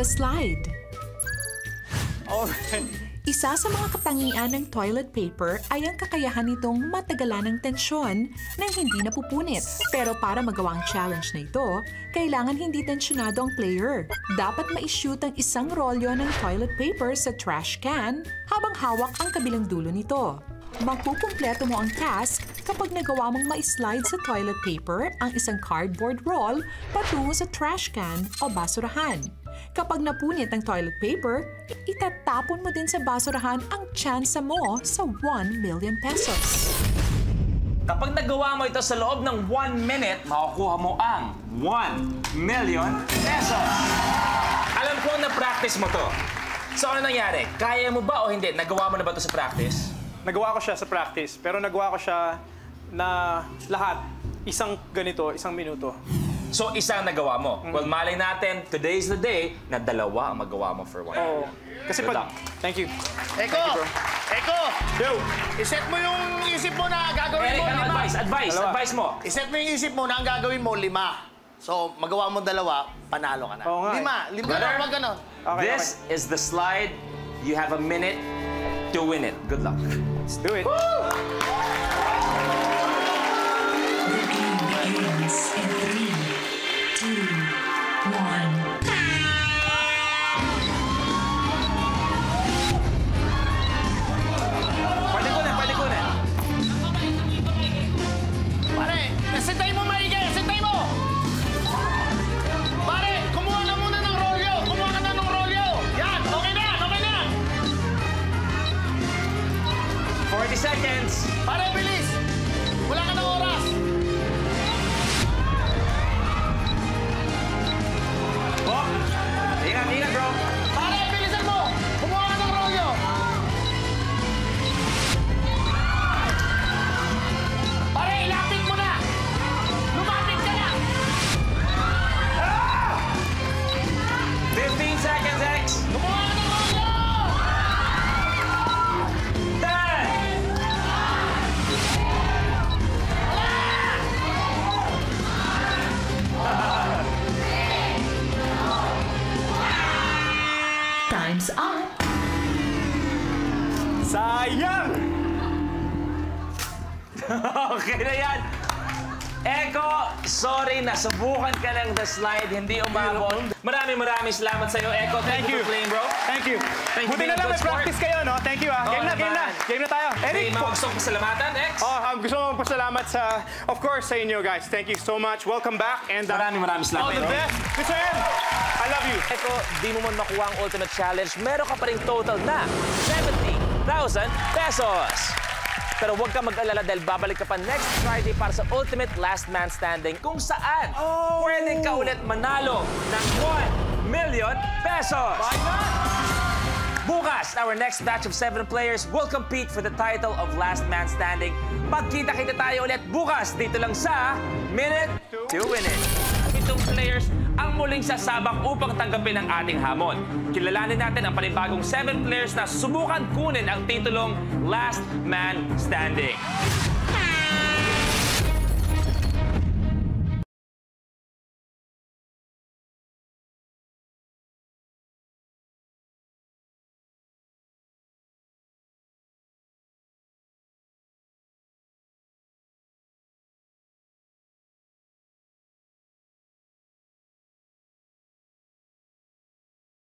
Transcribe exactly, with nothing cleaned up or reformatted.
the slide. Alright. Isa sa mga katangian ng toilet paper ay ang kakayahan nitong matagalan ng tensyon na hindi napupunit. Pero para magawa ang challenge na ito, kailangan hindi tensyonado ang player. Dapat ma-shoot ang isang rolyo ng toilet paper sa trash can habang hawak ang kabilang dulo nito. Makukumpleto mo ang task kapag nagawa mong ma-slide sa toilet paper ang isang cardboard roll patungo sa trash can o basurahan. Kapag napunit ang toilet paper, itatapon mo din sa basurahan ang tsansa mo sa one million pesos. Kapag nagawa mo ito sa loob ng one minute, makukuha mo ang one million pesos. Alam ko na practice mo to. So ano nangyari? Kaya mo ba o hindi? Nagawa mo na ba ito sa practice? Nagawa ko siya sa practice, pero nagawa ko siya na lahat, isang ganito, isang minuto. So, isang nagawa mo. Mm-hmm. Well, malay natin, today's the day na dalawa ang magawa mo for one. Oh. Kasi pag... Thank you. Eko! Thank you, Eko! Yo! Iset mo yung isip mo na gagawin Eric, mo lima. Advice, advice, dalawa. Advice mo. Iset mo yung isip mo na ang gagawin mo lima. So, magawa mo dalawa, panalo ka na. Oh, lima. Lima na, wag ganon. Okay, This okay. is the slide. You have a minute to win it. Good luck. Let's do it. Woo! The game begins in three, two, one. Pwede kunin, pwede kunin. Pare, nasintay mo maigay, nasintay mo! Pare, kumuha na muna ng rolyo, kumuha na ng rolyo. Yan, okay na, okay na. forty seconds. Pare, bilis. Wala ka ng oras. Ingat, ingat, bro. Pare, bilisan mo! Kumuha ka ng rolyo! Pare, ilapit mo na! Lumapit ka na! Ah! fifteen seconds, X! Kumuha ka ng rolyo! Time's up. Sayang! Okay na yan. Eko, sorry, nasubukan ka lang the slide, hindi umabot. Maraming maraming salamat sa'yo, Eko. Thank, Thank you for playing, bro. Thank you. Thank Buti you na lang may practice kayo, no? Thank you, ah. Game oh, na, game na. Game na tayo. Eric, okay, gusto kong pasalamatan, X? Oh, um, gusto kong pasalamat sa, of course, sa inyo, guys. Thank you so much. Welcome back. And, uh, maraming maraming salamat. All the best. Good to end. I love you. Eko, di mo man nakuha ang ultimate challenge, meron ka pa rin total na seventy thousand pesos. Pero huwag ka mag-alala dahil babalik ka pa next Friday para sa ultimate last man standing kung saan oh. pwede ka ulit manalo ng one million pesos. Why not? Bukas, our next batch of seven players will compete for the title of last man standing. Magkita-kita tayo ulit bukas dito lang sa Minute to Win It. Itong players ang muling sasabak upang tanggapin ang ating hamon. Kilalanin natin ang panibagong seven players na subukan kunin ang titulong Last Man Standing.